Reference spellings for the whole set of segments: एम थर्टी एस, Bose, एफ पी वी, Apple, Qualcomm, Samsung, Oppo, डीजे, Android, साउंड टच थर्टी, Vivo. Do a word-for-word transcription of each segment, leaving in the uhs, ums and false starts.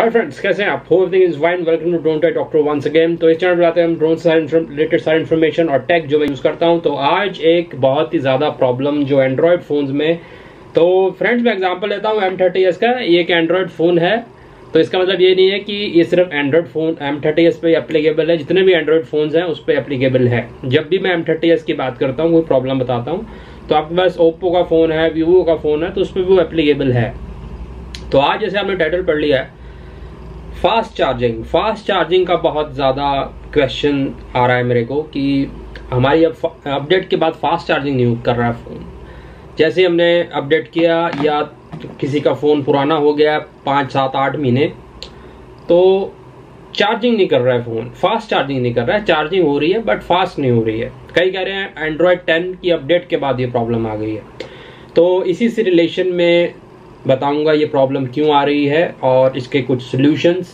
Hi friends, कैसे हैं आप? Hope everything is fine. Welcome to drone tech doctor once again. तो इस चैनल पर आते हैं हम ड्रोन से रिलेटेड सारी इन्फॉर्मेशन और टेक जो मैं यूज़ करता हूं। तो आज एक बहुत ही ज़्यादा प्रॉब्लम जो एंड्रॉयड फ़ोन्स में, तो फ्रेंड्स मैं एग्जांपल लेता हूं एम थर्टी एस का। ये एक एंड्रॉयड फ़ोन है, तो इसका मतलब ये नहीं है कि ये सिर्फ android phone एम थर्टी एस पर एप्लीकेबल है। जितने भी एंड्रॉयड फ़ोन्स हैं उस पर एप्लीकेबल है। जब भी मैं एम थर्टी एस की बात करता हूँ, कोई प्रॉब्लम बताता हूँ, तो आपके पास ओप्पो का फ़ोन है, वीवो का फ़ोन है, तो उस पर भी वो एप्लीकेबल है। तो आज जैसे आपने टाइटल पढ़ लिया है, फास्ट चार्जिंग फास्ट चार्जिंग का बहुत ज़्यादा क्वेश्चन आ रहा है मेरे को कि हमारी अब अपडेट के बाद फास्ट चार्जिंग नहीं कर रहा है फ़ोन। जैसे हमने अपडेट किया या किसी का फ़ोन पुराना हो गया पाँच सात आठ महीने, तो चार्जिंग नहीं कर रहा है फ़ोन, फास्ट चार्जिंग नहीं कर रहा है। चार्जिंग हो रही है बट फास्ट नहीं हो रही है। कई कह रहे हैं एंड्रॉयड टेन की अपडेट के बाद ये प्रॉब्लम आ गई है। तो इसी से रिलेशन में बताऊंगा ये प्रॉब्लम क्यों आ रही है और इसके कुछ सॉल्यूशंस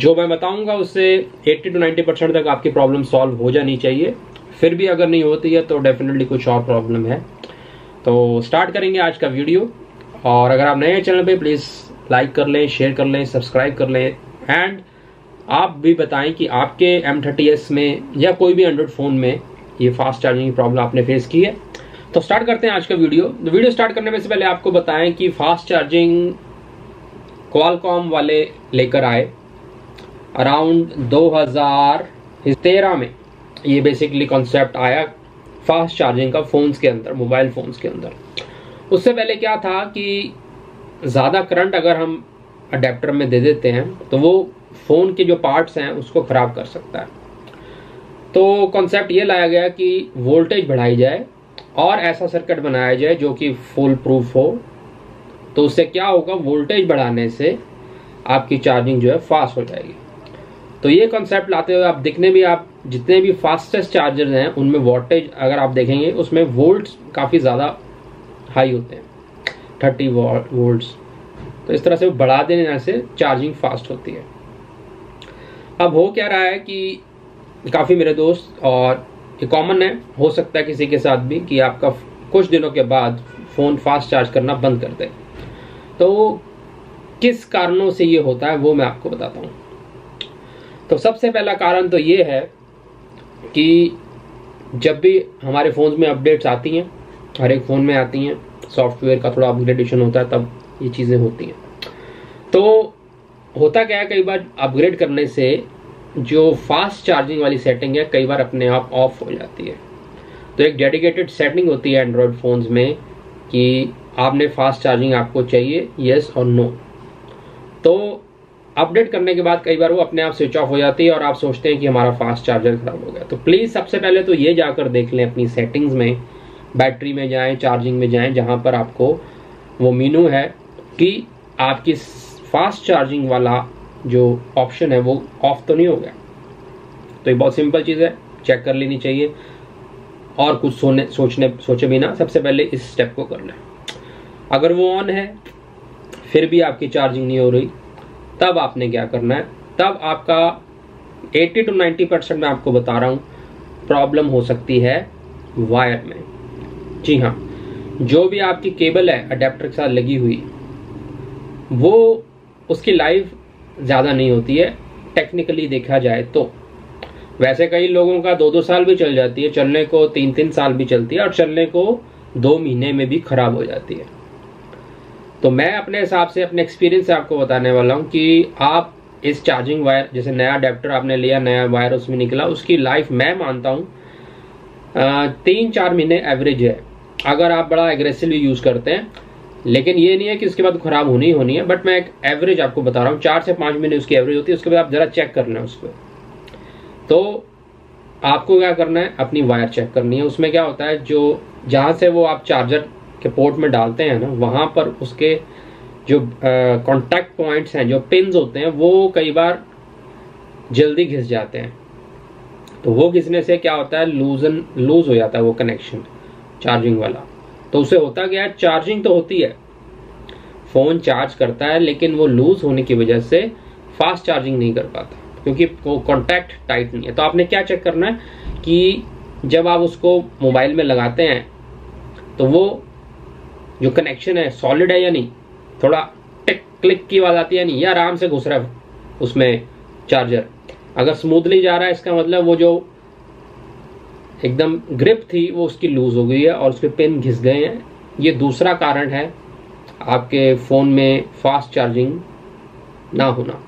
जो मैं बताऊंगा। उससे अस्सी टू नब्बे परसेंट तक आपकी प्रॉब्लम सॉल्व हो जानी चाहिए। फिर भी अगर नहीं होती है तो डेफिनेटली कुछ और प्रॉब्लम है। तो स्टार्ट करेंगे आज का वीडियो। और अगर आप नए हैं चैनल पे, प्लीज़ लाइक कर लें, शेयर कर लें, सब्सक्राइब कर लें, एंड आप भी बताएं कि आपके एम थर्टी एस में या कोई भी एंड्रॉयड फ़ोन में ये फास्ट चार्जिंग की प्रॉब्लम आपने फेस की है। तो स्टार्ट करते हैं आज का वीडियो। वीडियो स्टार्ट करने में से पहले आपको बताएं कि फास्ट चार्जिंग क्वालकॉम वाले लेकर आए अराउंड दो हज़ार तेरह में। ये बेसिकली कॉन्सेप्ट आया फास्ट चार्जिंग का फ़ोन्स के अंदर, मोबाइल फ़ोन्स के अंदर। उससे पहले क्या था कि ज़्यादा करंट अगर हम अडेप्टर में दे देते हैं तो वो फ़ोन के जो पार्ट्स हैं उसको ख़राब कर सकता है। तो कॉन्सेप्ट ये लाया गया कि वोल्टेज बढ़ाई जाए और ऐसा सर्किट बनाया जाए जो कि फुल प्रूफ हो। तो उससे क्या होगा, वोल्टेज बढ़ाने से आपकी चार्जिंग जो है फास्ट हो जाएगी। तो ये कॉन्सेप्ट लाते हुए आप दिखने भी आप जितने भी फास्टेस्ट चार्जर्स हैं उनमें वोल्टेज अगर आप देखेंगे उसमें वोल्ट्स काफ़ी ज़्यादा हाई होते हैं, तीस वोल्ट्स। तो इस तरह से बढ़ा देने से चार्जिंग फास्ट होती है। अब हो क्या रहा है कि काफ़ी मेरे दोस्त, और ये कॉमन है, हो सकता है किसी के साथ भी, कि आपका कुछ दिनों के बाद फ़ोन फास्ट चार्ज करना बंद कर दे। तो किस कारणों से ये होता है वो मैं आपको बताता हूँ। तो सबसे पहला कारण तो ये है कि जब भी हमारे फ़ोन में अपडेट्स आती हैं, हर एक फ़ोन में आती हैं, सॉफ्टवेयर का थोड़ा अपग्रेडेशन होता है तब ये चीज़ें होती हैं। तो होता क्या है, कई बार अपग्रेड करने से जो फास्ट चार्जिंग वाली सेटिंग है कई बार अपने आप ऑफ हो जाती है। तो एक डेडिकेटेड सेटिंग होती है एंड्रॉयड फ़ोन्स में कि आपने फास्ट चार्जिंग आपको चाहिए, येस और नो। तो अपडेट करने के बाद कई बार वो अपने आप स्विच ऑफ हो जाती है और आप सोचते हैं कि हमारा फास्ट चार्जर ख़राब हो गया। तो प्लीज़ सबसे पहले तो ये जाकर देख लें अपनी सेटिंग्स में, बैटरी में जाएँ, चार्जिंग में जाएँ, जहाँ पर आपको वो मेनू है कि आपकी फास्ट चार्जिंग वाला जो ऑप्शन है वो ऑफ तो नहीं हो गया। तो ये बहुत सिंपल चीज़ है, चेक कर लेनी चाहिए और कुछ सोने सोचने सोचे बिना सबसे पहले इस स्टेप को करना है। अगर वो ऑन है फिर भी आपकी चार्जिंग नहीं हो रही, तब आपने क्या करना है, तब आपका अस्सी टू नब्बे परसेंट मैं आपको बता रहा हूँ प्रॉब्लम हो सकती है वायर में। जी हाँ, जो भी आपकी केबल है अडेप्टर के साथ लगी हुई, वो उसकी लाइफ ज़्यादा नहीं होती है टेक्निकली देखा जाए तो। वैसे कई लोगों का दो दो साल भी चल जाती है, चलने को तीन तीन साल भी चलती है, और चलने को दो महीने में भी ख़राब हो जाती है। तो मैं अपने हिसाब से, अपने एक्सपीरियंस से आपको बताने वाला हूँ कि आप इस चार्जिंग वायर, जैसे नया अडेप्टर आपने लिया, नया वायर उसमें निकला, उसकी लाइफ मैं मानता हूँ तीन चार महीने एवरेज है अगर आप बड़ा एग्रेसिवली यूज़ करते हैं। लेकिन ये नहीं है कि उसके बाद ख़राब होनी ही होनी है, बट मैं एक एवरेज आपको बता रहा हूँ, चार से पाँच महीने उसकी एवरेज होती है। उसके बाद आप ज़रा चेक करना है उसको। तो आपको क्या करना है, अपनी वायर चेक करनी है। उसमें क्या होता है, जो जहाँ से वो आप चार्जर के पोर्ट में डालते हैं ना, वहाँ पर उसके जो कॉन्टैक्ट पॉइंट्स हैं, जो पिन्स होते हैं, वो कई बार जल्दी घिस जाते हैं। तो वो घिसने से क्या होता है, लूजन लूज़ हो जाता है वो कनेक्शन चार्जिंग वाला। तो उसे होता क्या है, चार्जिंग तो होती है, फ़ोन चार्ज करता है, लेकिन वो लूज़ होने की वजह से फास्ट चार्जिंग नहीं कर पाता क्योंकि वो कॉन्टैक्ट टाइट नहीं है। तो आपने क्या चेक करना है कि जब आप उसको मोबाइल में लगाते हैं तो वो जो कनेक्शन है सॉलिड है या नहीं, थोड़ा टिक क्लिक की आवाज आती है, नहीं आराम से घुस रहा है उसमें चार्जर। अगर स्मूथली जा रहा है इसका मतलब वो जो एकदम ग्रिप थी वो उसकी लूज हो गई है और उसके पिन घिस गए हैं। ये दूसरा कारण है आपके फ़ोन में फास्ट चार्जिंग ना होना।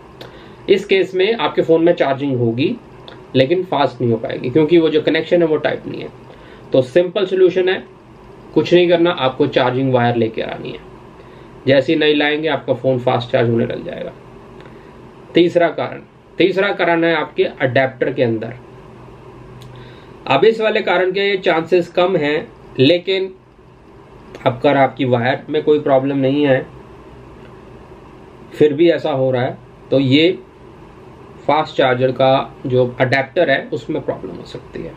इस केस में आपके फ़ोन में चार्जिंग होगी लेकिन फास्ट नहीं हो पाएगी क्योंकि वो जो कनेक्शन है वो टाइट नहीं है। तो सिंपल सोल्यूशन है, कुछ नहीं करना, आपको चार्जिंग वायर लेके आनी है। जैसे ही नहीं लाएंगे आपका फ़ोन फास्ट चार्ज होने लग जाएगा। तीसरा कारण तीसरा कारण है आपके अडेप्टर के अंदर। अब इस वाले कारण के चांसेस कम हैं लेकिन आपका आपकी वायर में कोई प्रॉब्लम नहीं है फिर भी ऐसा हो रहा है तो ये फास्ट चार्जर का जो अडेप्टर है उसमें प्रॉब्लम हो सकती है।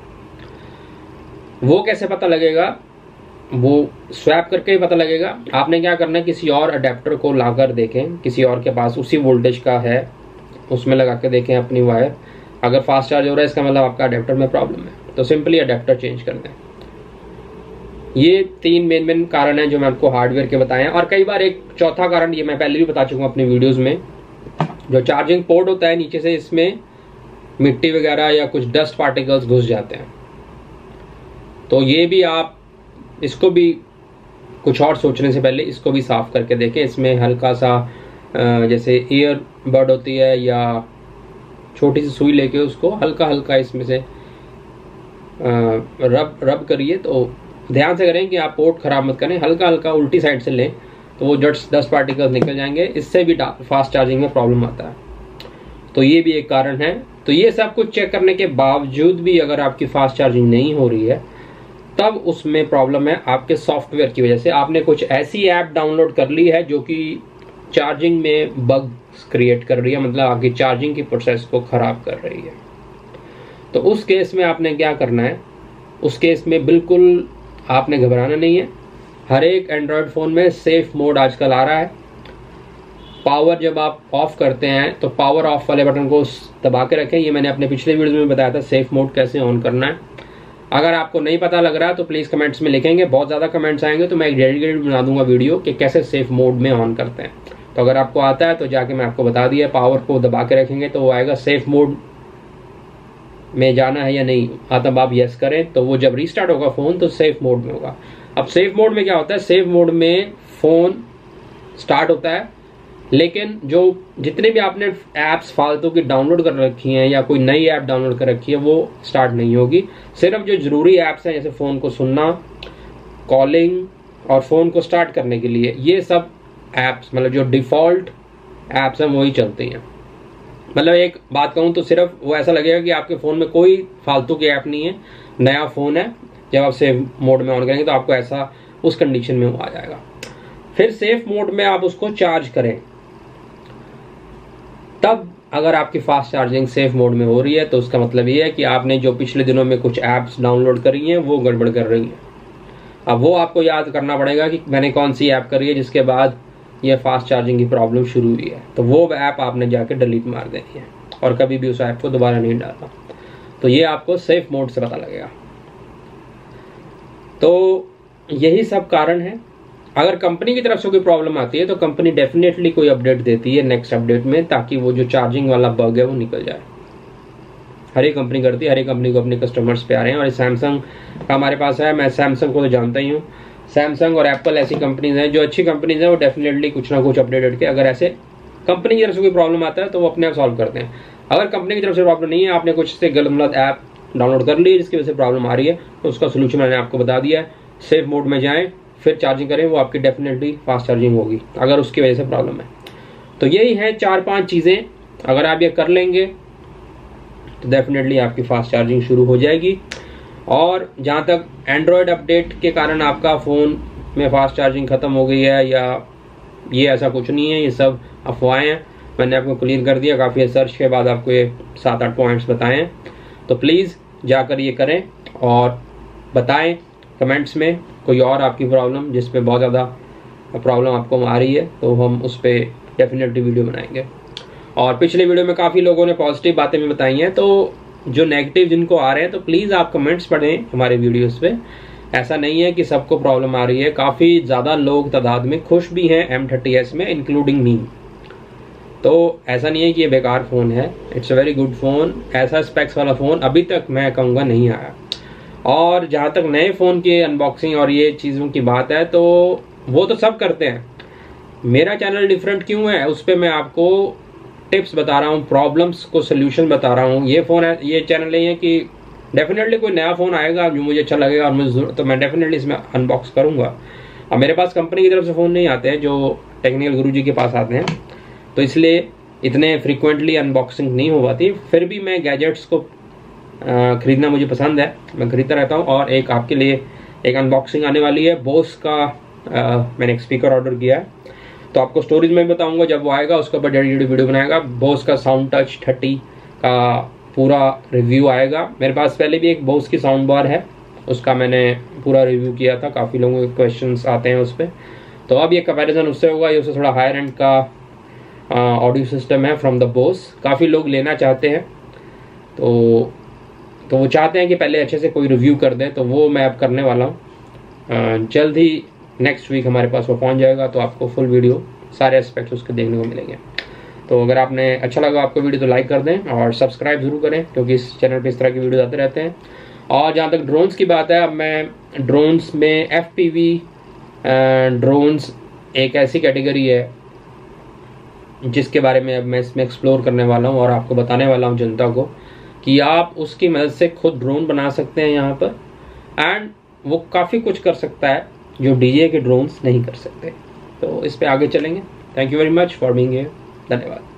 वो कैसे पता लगेगा? वो स्वैप करके ही पता लगेगा। आपने क्या करना है, किसी और अडेप्टर को लाकर देखें, किसी और के पास उसी वोल्टेज का है उसमें लगा के देखें अपनी वायर। अगर फास्ट चार्ज हो रहा है इसका मतलब आपका अडेप्टर में प्रॉब्लम है, तो सिंपली अडेप्टर चेंज कर दें। ये तीन मेन मेन कारण हैं जो मैं आपको हार्डवेयर के बताए हैं। और कई बार एक चौथा कारण, ये मैं पहले भी बता चुका हूँ अपनी वीडियोस में, जो चार्जिंग पोर्ट होता है नीचे से इसमें मिट्टी वगैरह या कुछ डस्ट पार्टिकल्स घुस जाते हैं। तो ये भी आप इसको भी कुछ और सोचने से पहले इसको भी साफ करके देखें। इसमें हल्का सा जैसे ईयर बड होती है या छोटी सी सुई लेके उसको हल्का हल्का इसमें से रब रब करिए। तो ध्यान से करें कि आप पोर्ट खराब मत करें, हल्का हल्का उल्टी साइड से लें तो वो जट्स दस पार्टिकल्स निकल जाएंगे। इससे भी फास्ट चार्जिंग में प्रॉब्लम आता है। तो ये भी एक कारण है। तो ये सब कुछ चेक करने के बावजूद भी अगर आपकी फास्ट चार्जिंग नहीं हो रही है तब उसमें प्रॉब्लम है आपके सॉफ्टवेयर की वजह से। आपने कुछ ऐसी ऐप डाउनलोड कर ली है जो कि चार्जिंग में बग्स क्रिएट कर रही है, मतलब आपकी चार्जिंग की प्रोसेस को ख़राब कर रही है। तो उस केस में आपने क्या करना है, उस केस में बिल्कुल आपने घबराना नहीं है। हर एक एंड्रॉयड फ़ोन में सेफ मोड आजकल आ रहा है। पावर जब आप ऑफ़ करते हैं तो पावर ऑफ वाले बटन को दबा के रखें। ये मैंने अपने पिछले वीडियो में बताया था सेफ मोड कैसे ऑन करना है। अगर आपको नहीं पता लग रहा है तो प्लीज़ कमेंट्स में लिखेंगे, बहुत ज़्यादा कमेंट्स आएंगे तो मैं एक डेडिकेटेड बना दूंगा वीडियो कि कैसे सेफ मोड में ऑन करते हैं। तो अगर आपको आता है तो जाके मैं आपको बता दिया, पावर को दबा के रखेंगे तो वो आएगा सेफ मोड में जाना है या नहीं, हाँ तब आप येस करें तो वो जब रीस्टार्ट होगा फ़ोन तो सेफ मोड में होगा। अब सेफ मोड में क्या होता है, सेफ मोड में फ़ोन स्टार्ट होता है लेकिन जो जितने भी आपने ऐप्स फालतू की डाउनलोड कर रखी हैं या कोई नई ऐप डाउनलोड कर रखी है वो स्टार्ट नहीं होगी। सिर्फ जो ज़रूरी ऐप्स हैं जैसे फ़ोन को सुनना, कॉलिंग और फ़ोन को स्टार्ट करने के लिए, ये सब ऐप्स मतलब जो डिफ़ॉल्ट ऐप्स हैं वही चलती हैं। मतलब एक बात कहूँ तो सिर्फ वो ऐसा लगेगा कि आपके फ़ोन में कोई फालतू की ऐप नहीं है, नया फ़ोन है। जब आप सेफ मोड में ऑन करेंगे तो आपको ऐसा उस कंडीशन में वो आ जाएगा। फिर सेफ मोड में आप उसको चार्ज करें, तब अगर आपकी फास्ट चार्जिंग सेफ मोड में हो रही है तो उसका मतलब ये है कि आपने जो पिछले दिनों में कुछ ऐप्स डाउनलोड करी हैं वो गड़बड़ कर रही हैं। अब वो आपको याद करना पड़ेगा कि मैंने कौन सी ऐप करी है जिसके बाद ये फास्ट चार्जिंग की प्रॉब्लम शुरू हुई है। तो वो ऐप आपने जाके डिलीट मार देनी है और कभी भी उस ऐप को दोबारा नहीं डालना। तो ये आपको सेफ मोड से पता लगेगा। तो यही सब कारण है। अगर कंपनी की तरफ से कोई प्रॉब्लम आती है तो कंपनी डेफिनेटली कोई अपडेट देती है नेक्स्ट अपडेट में, ताकि वो जो चार्जिंग वाला बग है वो निकल जाए। हर एक कंपनी करती है, हर एक कंपनी को अपने कस्टमर्स पे आ रहे हैं। और सैमसंग का हमारे पास है, मैं सैमसंग को तो जानता ही हूँ। सैमसंग और एप्पल ऐसी कंपनीज हैं जो अच्छी कंपनीज हैं, वो डेफिनेटली कुछ ना कुछ अपडेट करके, अगर ऐसे कंपनी की तरफ से कोई प्रॉब्लम आता है तो वो अपने आप सॉल्व करते हैं। अगर कंपनी की तरफ से प्रॉब्लम नहीं है, आपने कुछ से गलत मतलब ऐप डाउनलोड कर ली जिसकी वजह से प्रॉब्लम आ रही है, तो उसका सोल्यूशन मैंने आपको बता दिया है। सेफ मोड में जाएं, फिर चार्जिंग करें, वो आपकी डेफिनेटली फास्ट चार्जिंग होगी अगर उसकी वजह से प्रॉब्लम है। तो यही है चार पांच चीज़ें, अगर आप ये कर लेंगे तो डेफिनेटली आपकी फास्ट चार्जिंग शुरू हो जाएगी। और जहाँ तक एंड्रॉयड अपडेट के कारण आपका फ़ोन में फास्ट चार्जिंग ख़त्म हो गई है या ये, ऐसा कुछ नहीं है, ये सब अफवाहें हैं। मैंने आपको क्लियर कर दिया, काफ़ी सर्च के बाद आपको ये सात आठ पॉइंट्स बताए हैं। तो प्लीज़ जाकर ये करें और बताएं कमेंट्स में कोई और आपकी प्रॉब्लम जिस पे बहुत ज़्यादा प्रॉब्लम आपको आ रही है, तो हम उस पर डेफिनेटली वीडियो बनाएंगे। और पिछले वीडियो में काफ़ी लोगों ने पॉजिटिव बातें भी बताई हैं, तो जो नेगेटिव जिनको आ रहे हैं तो प्लीज़ आप कमेंट्स पढ़ें हमारे वीडियोस पे। ऐसा नहीं है कि सबको प्रॉब्लम आ रही है, काफ़ी ज़्यादा लोग तादाद में खुश भी हैं एम थर्टी एस में, इंक्लूडिंग मी। तो ऐसा नहीं है कि ये बेकार फ़ोन है, it's a very good phone. ऐसा स्पेक्स वाला फ़ोन अभी तक मैं कहूँगा नहीं आया। और जहाँ तक नए फ़ोन के अनबॉक्सिंग और ये चीज़ों की बात है तो वो तो सब करते हैं। मेरा चैनल डिफरेंट क्यों है, उस पर मैं आपको टिप्स बता रहा हूँ, प्रॉब्लम्स को सोल्यूशन बता रहा हूँ। ये फ़ोन है, ये चैनल नहीं है कि डेफिनेटली कोई नया फ़ोन आएगा जो मुझे अच्छा लगेगा और मुझे तो मैं डेफिनेटली इसमें अनबॉक्स करूँगा। और मेरे पास कंपनी की तरफ से फ़ोन नहीं आते हैं जो टेक्निकल गुरु जी के पास आते हैं, तो इसलिए इतने फ्रीक्वेंटली अनबॉक्सिंग नहीं हो पाती। फिर भी मैं गैजेट्स को ख़रीदना मुझे पसंद है, मैं ख़रीदता रहता हूँ। और एक आपके लिए एक अनबॉक्सिंग आने वाली है, बोस का आ, मैंने एक स्पीकर ऑर्डर किया है, तो आपको स्टोरीज में बताऊंगा जब वो आएगा, उसके ऊपर डेडिकेटेड वीडियो बनाएगा। बोस का साउंड टच थर्टी का पूरा रिव्यू आएगा। मेरे पास पहले भी एक बोस की साउंड बार है, उसका मैंने पूरा रिव्यू किया था, काफ़ी लोगों के क्वेश्चंस आते हैं उस पर। तो अब ये कंपैरिजन उससे होगा। ये उससे थोड़ा हायर एंड का ऑडियो सिस्टम है फ्रॉम द बोस, काफ़ी लोग लेना चाहते हैं, तो तो वो चाहते हैं कि पहले अच्छे से कोई रिव्यू कर दें, तो वो मैं अब करने वाला हूँ। जल्द ही नेक्स्ट वीक हमारे पास वो पहुंच जाएगा, तो आपको फुल वीडियो सारे एस्पेक्ट्स उसके देखने को मिलेंगे। तो अगर आपने अच्छा लगा आपको वीडियो तो लाइक कर दें और सब्सक्राइब ज़रूर करें, क्योंकि इस चैनल पे इस तरह के वीडियो आते रहते हैं। और जहाँ तक ड्रोन्स की बात है, अब मैं ड्रोन्स में एफ पी वी ड्रोन्स एक ऐसी कैटेगरी है जिसके बारे में अब मैं इसमें एक्सप्लोर करने वाला हूँ और आपको बताने वाला हूँ जनता को कि आप उसकी मदद से खुद ड्रोन बना सकते हैं यहाँ पर, एंड वो काफ़ी कुछ कर सकता है जो डीजे के ड्रोन्स नहीं कर सकते। तो इस पे आगे चलेंगे। Thank you very much for being here. धन्यवाद।